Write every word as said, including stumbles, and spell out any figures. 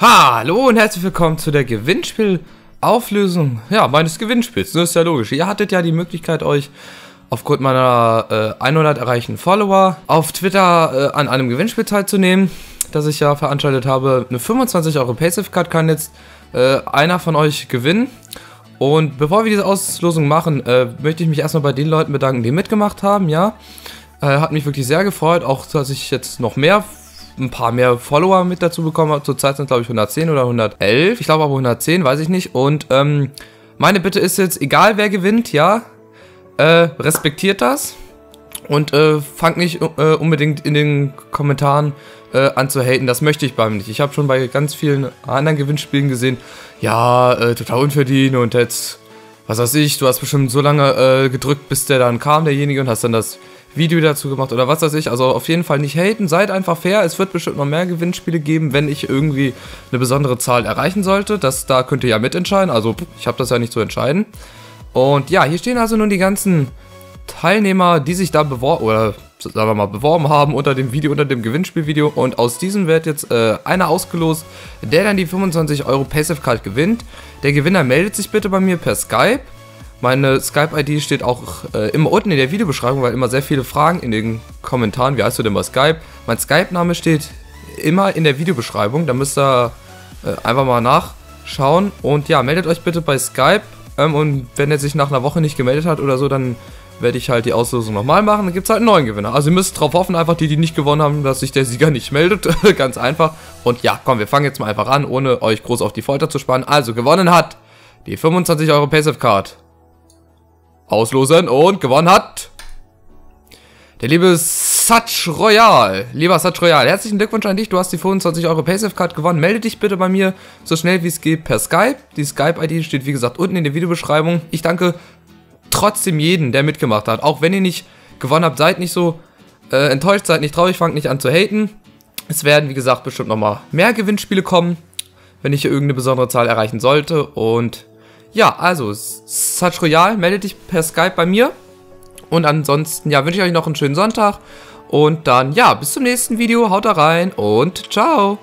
Hallo und herzlich willkommen zu der Gewinnspielauflösung ja, meines Gewinnspiels. Das ist ja logisch. Ihr hattet ja die Möglichkeit, euch aufgrund meiner äh, hundert erreichten Follower auf Twitter äh, an einem Gewinnspiel teilzunehmen, das ich ja veranstaltet habe. Eine fünfundzwanzig Euro Paysafecard kann jetzt äh, einer von euch gewinnen. Und bevor wir diese Auslosung machen, äh, möchte ich mich erstmal bei den Leuten bedanken, die mitgemacht haben. Ja, äh, hat mich wirklich sehr gefreut, auch dass ich jetzt noch mehr ein paar mehr Follower mit dazu bekommen habe. Zurzeit sind glaube ich hundertzehn oder hundertelf. Ich glaube aber hundertzehn, weiß ich nicht. Und ähm, meine Bitte ist jetzt, egal wer gewinnt, ja, äh, respektiert das und äh, fangt nicht äh, unbedingt in den Kommentaren äh, an zu haten. Das möchte ich beim nicht. Ich habe schon bei ganz vielen anderen Gewinnspielen gesehen, ja, äh, total unverdient und jetzt, was weiß ich, du hast bestimmt so lange äh, gedrückt, bis der dann kam, derjenige, und hast dann das Video dazu gemacht oder was weiß ich. Also auf jeden Fall nicht haten, seid einfach fair. Es wird bestimmt noch mehr Gewinnspiele geben, wenn ich irgendwie eine besondere Zahl erreichen sollte. Das, da könnt ihr ja mitentscheiden, also ich habe das ja nicht zu entscheiden. Und ja, hier stehen also nun die ganzen Teilnehmer, die sich da beworben, oder sagen wir mal beworben haben unter dem Video, unter dem Gewinnspielvideo. Und aus diesem wird jetzt äh, einer ausgelost, der dann die fünfundzwanzig Euro Paysafecard gewinnt. Der Gewinner meldet sich bitte bei mir per Skype. Meine Skype-I D steht auch äh, immer unten in der Videobeschreibung, weil immer sehr viele Fragen in den Kommentaren, wie heißt du denn bei Skype? Mein Skype-Name steht immer in der Videobeschreibung, da müsst ihr äh, einfach mal nachschauen. Und ja, meldet euch bitte bei Skype ähm, und wenn er sich nach einer Woche nicht gemeldet hat oder so, dann werde ich halt die Auslosung nochmal machen. Dann gibt es halt einen neuen Gewinner. Also ihr müsst drauf hoffen, einfach die, die nicht gewonnen haben, dass sich der Sieger nicht meldet. Ganz einfach. Und ja, komm, wir fangen jetzt mal einfach an, ohne euch groß auf die Folter zu spannen. Also gewonnen hat die fünfundzwanzig Euro Paysafecard. Auslosen und gewonnen hat der liebe SatchRoyal. Lieber SatchRoyal, herzlichen Glückwunsch an dich. Du hast die fünfundzwanzig Euro Paysafecard gewonnen. Melde dich bitte bei mir so schnell wie es geht per Skype. Die Skype-I D steht wie gesagt unten in der Videobeschreibung. Ich danke trotzdem jeden, der mitgemacht hat. Auch wenn ihr nicht gewonnen habt, seid nicht so äh, enttäuscht, seid nicht traurig, fangt nicht an zu haten. Es werden wie gesagt bestimmt nochmal mehr Gewinnspiele kommen, wenn ich hier irgendeine besondere Zahl erreichen sollte. Und ja, also, SatchRoyal, meldet dich per Skype bei mir. Und ansonsten, ja, wünsche ich euch noch einen schönen Sonntag. Und dann, ja, bis zum nächsten Video. Haut da rein und ciao.